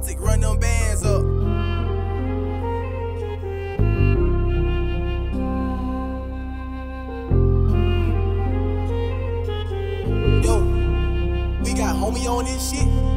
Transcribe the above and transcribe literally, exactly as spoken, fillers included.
Baltic, run them bands up. Homie on this shit.